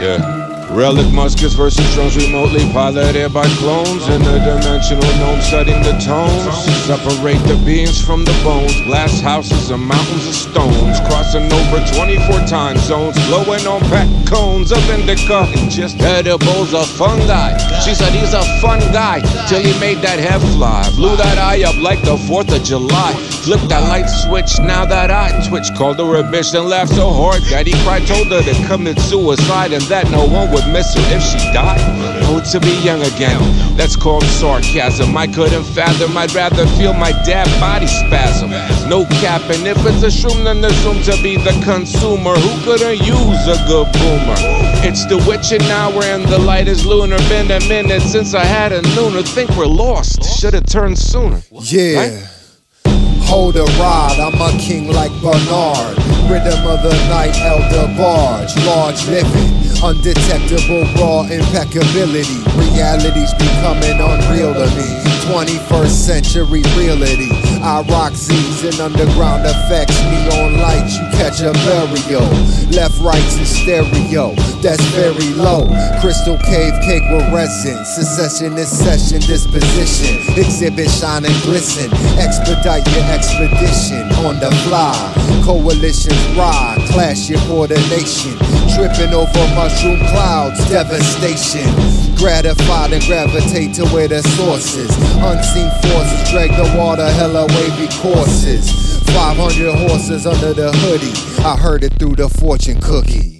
Yeah. Relic muskets versus drones remotely piloted by clones. Interdimensional gnomes setting the tones. Separate the beings from the bones. Blast houses and mountains of stones. Crossing over 24 time zones. Blowing on back cones of indica and just edibles of fungi. She said he's a fun guy till he made that head fly. Blew that eye up like the 4th of July. Flipped that light switch now that I twitch. Called her a bitch and laughed so hard that he cried. Told her to commit suicide and that no one would miss her if she died. Oh, to be young again, that's called sarcasm. I couldn't fathom, I'd rather feel my dad body spasm. No cap, and if it's a shroom, then assume to be the consumer. Who couldn't use a good boomer? It's the witching hour and the light is lunar. Been a minute since I had a nooner. Think we're lost, should've turned sooner. Yeah, right? Hold a rod, I'm a king like Bernard. Rhythm of the night, elder barge. Large living, undetectable raw impeccability. Reality's becoming unreal to me. 21st century reality. I rock Z's and underground effects. Neon lights, you catch a burial. Left, rights in stereo, that's very low. Crystal cave cake with resin. Secession is session, disposition. Exhibit shine and glisten. Expedite your expedition on the fly. Coalitions ride, clash your coordination. Tripping over mushroom clouds, devastation. Gratified and gravitate to where the source is. Unseen forces drag the water, hella wavy courses. 500 horses under the hoodie. I heard it through the fortune cookie.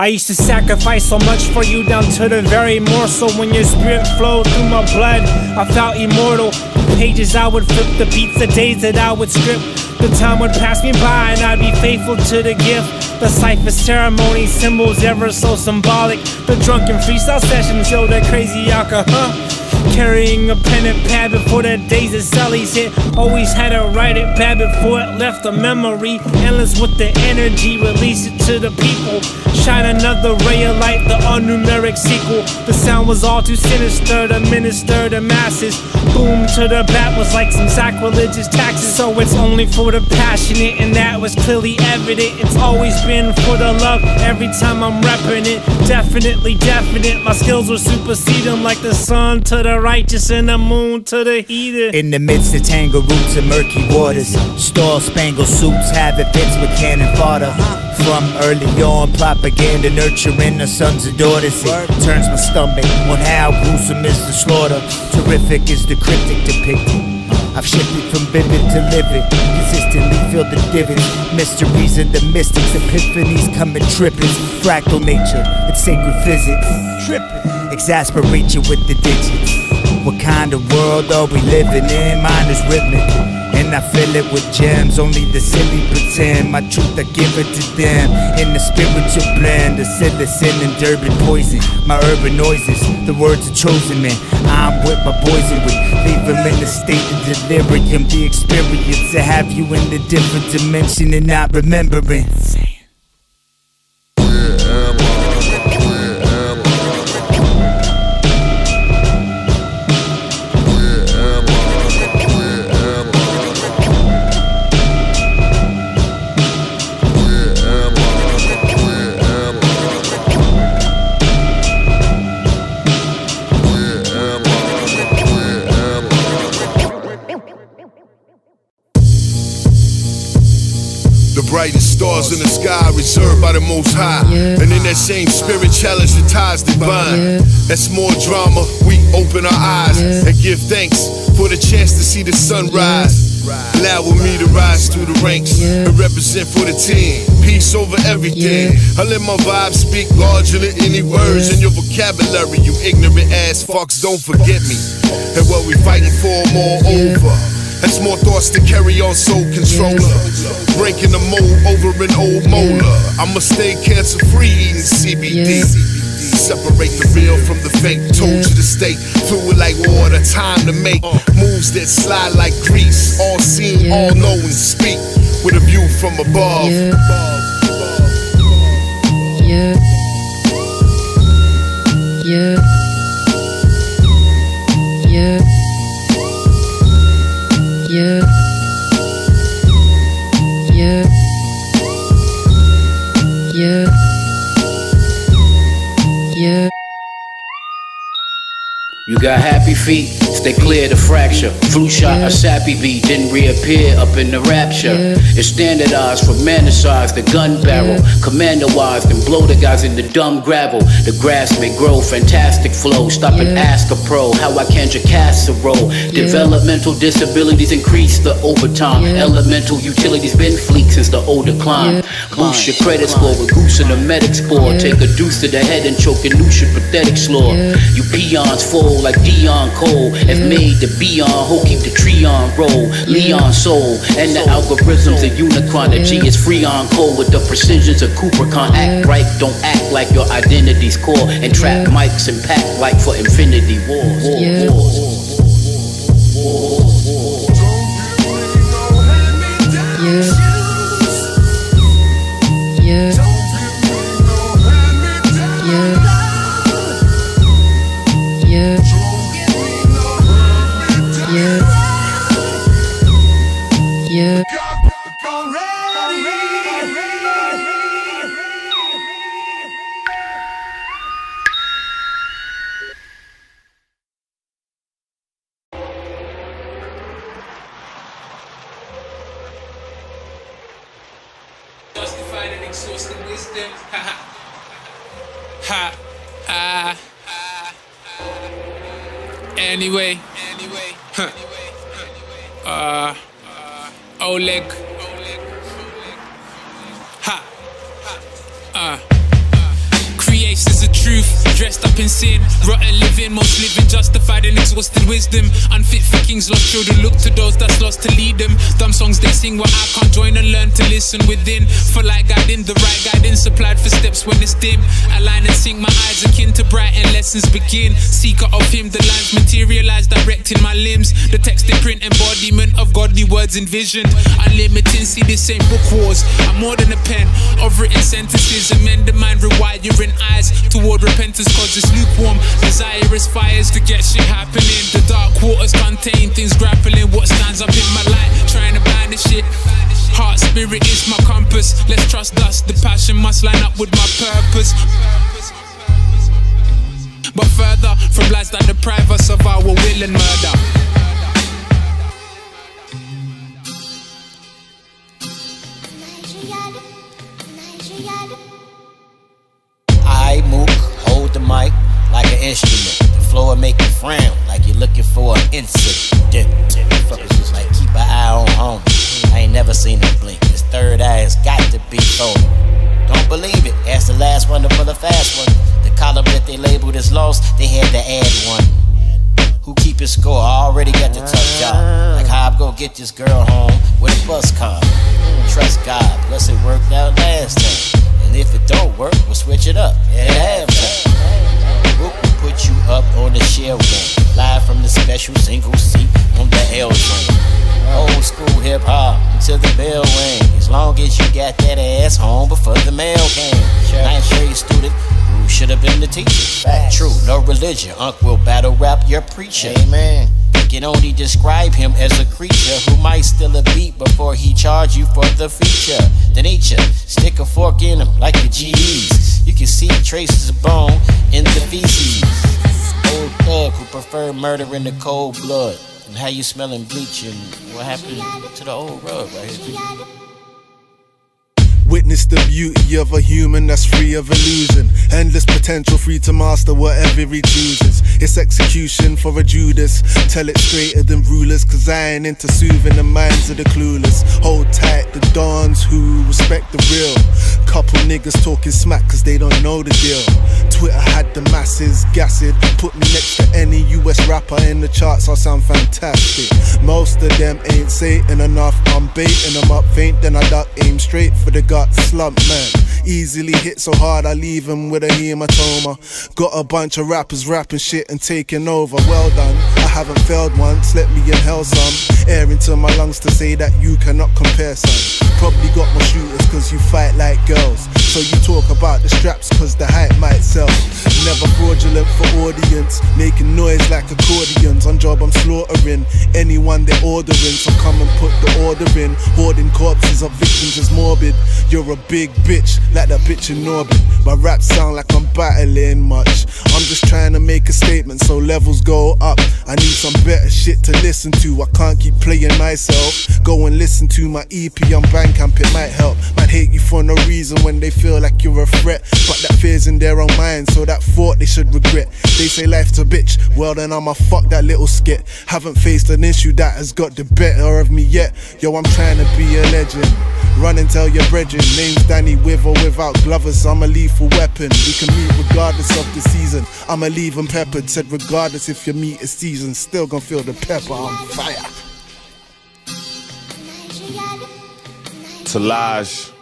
I used to sacrifice so much for you down to the very morsel. When your spirit flowed through my blood, I felt immortal. The pages I would flip, the beats, the days that I would strip. The time would pass me by and I'd be faithful to the gift. The cipher ceremony, symbols ever so symbolic. The drunken freestyle sessions, yo, that crazy alcohol, Carrying a pen and pad before the days of Sally's hit. Always had to write it bad before it left a memory. Endless with the energy, release it to the people. Shine another ray of light, the unnumeric sequel. The sound was all too sinister to minister to masses. Boom to the bat was like some sacrilegious taxes. So it's only for the passionate, and that was clearly evident. It's always been for the love, every time I'm repping it. Definitely definite, my skills will supersede them like the sun to the righteous and the moon to the heathen. In the midst of tangled roots and murky waters, star-spangled soups have it fits with cannon fodder. From early on, propaganda nurturing the sons and daughters. It turns my stomach on how gruesome is the slaughter. Terrific is the cryptic depicted. I've shifted from vivid to livid, consistently feel the divots. Mysteries of the mystics, epiphanies coming trippin'. Fractal nature, it's sacred physics. Trippin', exasperate you with the digits. What kind of world are we living in? Mine is rhythmic, and I fill it with gems. Only the silly pretend, my truth I give it to them. In the spiritual blend, the citizen and Durban poison. My urban noises, the words of chosen men. I'm with my poison. Leave them in the state of delirium. The experience to have you in a different dimension and not remembering. Brightest stars in the sky reserved by the Most High. Yeah. And in that same spirit challenge the ties divine. Yeah. That's more drama, we open our eyes. Yeah. And give thanks for the chance to see the sunrise. Yeah. Allow me to rise through the ranks. Yeah. And represent for the team. Peace over everything. Yeah. I let my vibe speak larger than any words. Yeah. In your vocabulary, you ignorant ass fucks, don't forget me. And what we fighting for more over. That's more thoughts to carry on soul controller. Yeah. Breaking the mold over an old molar. I'ma stay cancer free eating CBD. Separate the real from the fake. Told you to stay fluid like water. Time to make moves that slide like grease. All seen, all known, speak with a view from above. You got happy feet, stay clear to fracture. Flu shot a sappy beat, didn't reappear up in the rapture. It's standardized, romanticized, the gun barrel. Commander-wise, and blow the guys in the dumb gravel. The grass may grow, fantastic flow. Stop and ask a pro, how I can your casserole. Developmental disabilities increase the overtime. Elemental utilities been fleek since the older climb. Boost your credit score with goose and a medic score. Take a deuce to the head and choke a noose, your pathetic slore. You peons fold like Dion Cole, if made to be on, who keep the tree on roll, Leon Soul, and the algorithms of Unicron, the G is free on cold with the precisions of Kubricon. Act right, don't act like your identity's core, and trap mics and pack like for infinity wars. Justified and exhausted wisdom. Oleg. Creations of truth, dressed up in sin, rotten living, most living justified in exhausted wisdom. Unfit for kings, lost children, look to those that's lost to lead them. Dumb songs they sing where I can't join and learn to listen within. For light guiding, the right guidance supplied for steps when it's dim. Align and sink my eyes akin to brighten, lessons begin. Seeker of him, the lines materialize, directing my limbs. The text imprint, embodiment of godly words envisioned. Unlimited, see this ain't book wars. I'm more than a pen of written sentences. Amend the mind, rewiring eyes toward repentance, cause it's lukewarm. Desirous fires to get shit happening. The dark waters contain things grappling. What stands up in my light, trying to blind this shit. Heart spirit is my compass. Let's trust us, the passion must line up with my purpose. But further from lies that deprive us of our will and murder. Mic like an instrument, the floor make you frown like you're looking for an incident. Fuckers just like keep an eye on home. I ain't never seen him blink. His third eye has got to be told. Don't believe it. Ask the last one for the fast one. The column that they labeled as lost, they had to add one. Who keep his score? I already got the tough job. Like how I'm gonna get this girl home with a bus car. Trust God, plus it worked out last time. And if it don't work, we'll switch it up. We'll put you up on the shell game, live from the special single seat on the L train. Old school hip hop until the bell rang. As long as you got that ass home before the mail came. Ninth grade student who should have been the teacher. Facts. True, no religion. Unc will battle rap your preacher. Amen. Can only describe him as a creature who might steal a beat before he charge you for the feature. Then eat ya, stick a fork in him like the G's. You can see traces of bone in the feces. Old thug who prefer murder in the cold blood. And how you smelling bleach and what happened to the old rug right here. Witness the beauty of a human that's free of illusion. Endless potential, free to master whatever he chooses. It's execution for a Judas. Tell it straighter than rulers, cause I ain't into soothing the minds of the clueless. Hold tight the dons who respect the real. Couple niggas talking smack cause they don't know the deal. Twitter had the masses gassed. Put me next to any US rapper in the charts, I sound fantastic. Most of them ain't Satan enough. I'm baiting them up faint, then I duck, aim straight for the gut. Slump man, Easily hit so hard I leave him with a hematoma. Got a bunch of rappers rapping shit and taking over. Well done, I haven't failed once, let me inhale some air into my lungs to say that you cannot compare, son. Probably got more shooters cause you fight like girls. So you talk about the straps cause the hype might sell. Never fraudulent for audience, making noise like accordions. On job I'm slaughtering anyone they're ordering, so come and put the order in. Hoarding corpses of victims is morbid. You're a big bitch, like that bitch in orbit. My raps sound like I'm battling much. I'm just trying to make a statement so levels go up. I need some better shit to listen to, I can't keep playing myself. Go and listen to my EP on Bandcamp, it might help. Might hate you for no reason when they feel like you're a threat, but that fear's in their own mind, so that thought they should regret. They say life's a bitch, well then I'ma fuck that little skit. Haven't faced an issue that has got the better of me yet. Yo, I'm trying to be a legend. Run and tell your brethren, name's Danny, with or without glovers, I'm a lethal weapon. We can meet regardless of the season, I'ma leave them peppered. Said regardless if your meat is seasoned, still gon' feel the pepper on fire. Talage.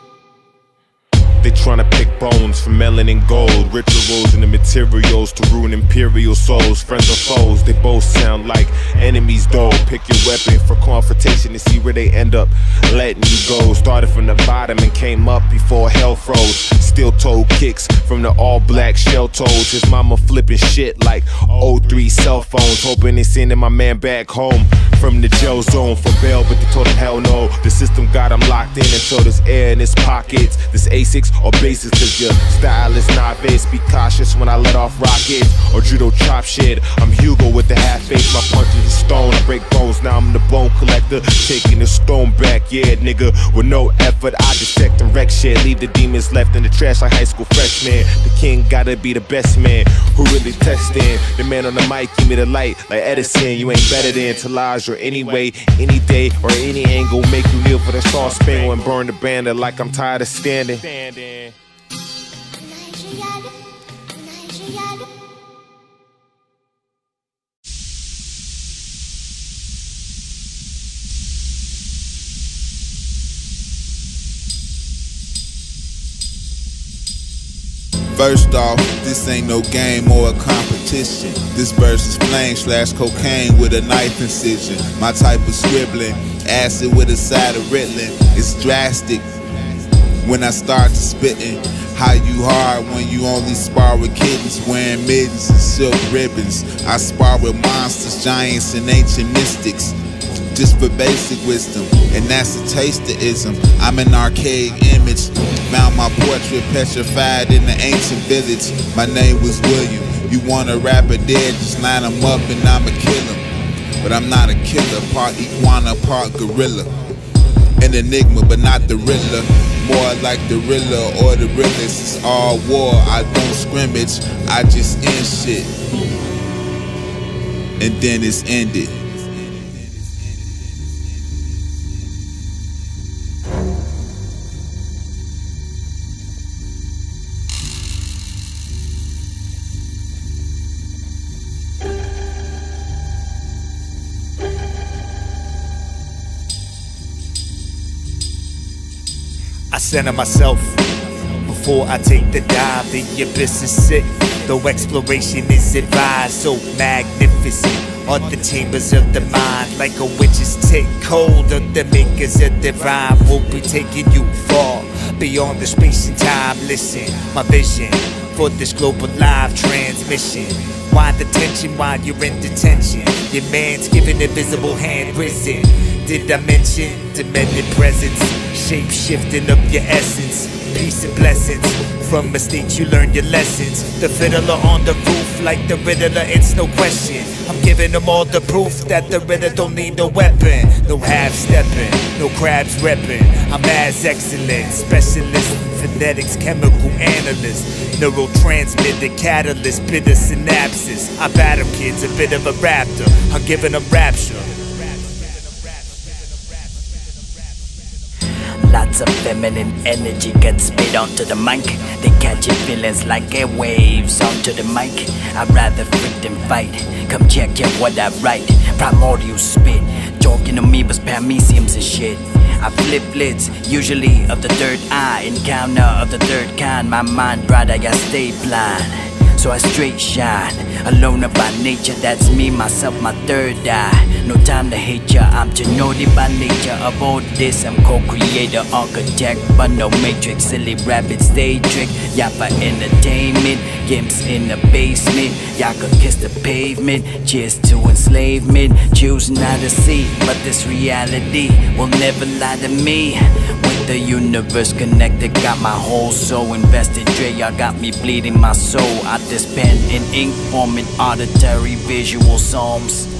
They tryna pick bones from melon and gold. Rituals and the materials to ruin imperial souls. Friends or foes, they both sound like enemies though. Pick your weapon for confrontation and see where they end up letting you go. Started from the bottom and came up before hell froze. Steel-toe kicks from the all-black shell toes. His mama flipping shit like 03 cell phones, hoping they sending my man back home from the jail zone for bail, but they told him hell no. The system got him locked in until there's air in his pockets. This A6 or basis, cause your style is novice. Be cautious when I let off rockets or judo chop shit. I'm Hugo with the half face, my punch is a stone. I break bones, now I'm the bone collector, taking the stone back. Yeah, nigga, with no effort I dissect and wreck shit. Leave the demons left in the trash like high school freshmen. The king gotta be the best man, who really testing? The man on the mic, give me the light like Edison. You ain't better than Talaj or anyway. Any day or any angle, make you kneel for the star spangle and burn the banner like I'm tired of standing. First off, this ain't no game or a competition. This verse is flame / cocaine with a knife incision. My type of scribbling, acid with a side of riddling. It's drastic when I start to spittin', how you hard when you only spar with kittens, wearing mittens and silk ribbons. I spar with monsters, giants and ancient mystics, just for basic wisdom, and that's a tasteism. I'm an archaic image, found my portrait petrified in the ancient village. My name was William, you want a rapper dead, just line him up and I'ma kill him. But I'm not a killer, part iguana, part gorilla. An enigma, but not the Riddler. More like the Riddler or the Riddlers. It's all war. I don't scrimmage. I just end shit, and then it's ended. I center myself before I take the dive. The abyss is sick, though exploration is advised. So magnificent are the chambers of the mind, like a witch's tick. Cold of the makers of the rhyme, will be taking you far beyond the space and time. Listen, my vision for this global live transmission. Why the tension while you're in detention? Your man's giving an invisible hand risen. Did I mention demanded presence? Shape shifting up your essence, peace and blessings. From mistakes you learn your lessons. The fiddler on the roof, like the riddler, it's no question. I'm giving them all the proof that the riddler don't need no weapon. No half-stepping, no crabs repping. I'm as excellent, specialist, phonetics, chemical analyst, neurotransmitter, catalyst, bitter synapses. I battle kids, a bit of a raptor, I'm giving them rapture. Lots of feminine energy gets spit onto the mic. They catch it feelings like airwaves onto the mic. I'd rather freak than fight. Come check out what I write. Primordial spit, talking amoebas, parameciums and shit. I flip blitz, usually of the third eye, encounter of the third kind. My mind bright, I stay blind, so I straight shine. Alone by nature, that's me, myself, my third eye. No time to hate ya, I'm Genodi by nature. Of all this, I'm co-creator, architect, but no matrix. Silly rabbits, day trick, y'all for entertainment. Gimps in the basement, y'all could kiss the pavement. Cheers to enslavement, choose not to see, but this reality will never lie to me. With the universe connected, got my whole soul invested. Dre, y'all got me bleeding my soul. I this pen and ink forming auditory visual psalms.